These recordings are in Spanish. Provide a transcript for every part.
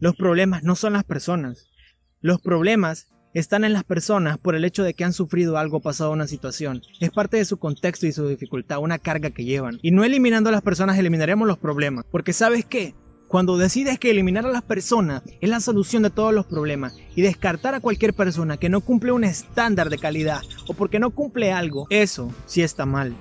Los problemas no son las personas. Los problemas están en las personas por el hecho de que han sufrido algo, pasado una situación. Es parte de su contexto y su dificultad, una carga que llevan. Y no eliminando a las personas eliminaremos los problemas. Porque ¿sabes qué? Cuando decides que eliminar a las personas es la solución de todos los problemas y descartar a cualquier persona que no cumple un estándar de calidad o porque no cumple algo, eso sí está mal.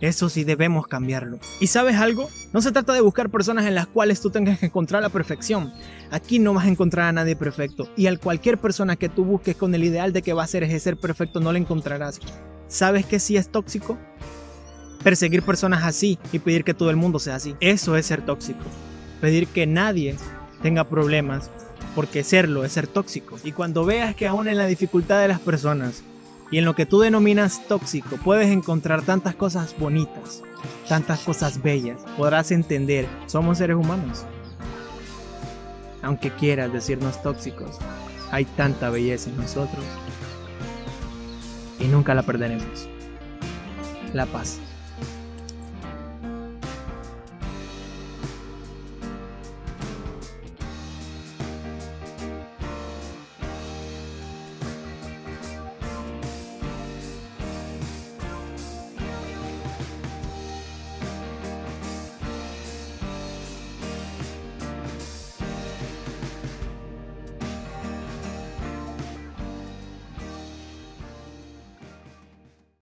Eso sí debemos cambiarlo. ¿Y sabes algo? No se trata de buscar personas en las cuales tú tengas que encontrar la perfección. Aquí no vas a encontrar a nadie perfecto y a cualquier persona que tú busques con el ideal de que va a ser ese ser perfecto no la encontrarás. ¿Sabes qué sí es tóxico? Perseguir personas así y pedir que todo el mundo sea así. Eso es ser tóxico. Pedir que nadie tenga problemas, porque serlo es ser tóxico. Y cuando veas que aún en la dificultad de las personas y en lo que tú denominas tóxico puedes encontrar tantas cosas bonitas, tantas cosas bellas, podrás entender, somos seres humanos. Aunque quieras decirnos tóxicos, hay tanta belleza en nosotros y nunca la perderemos. La paz.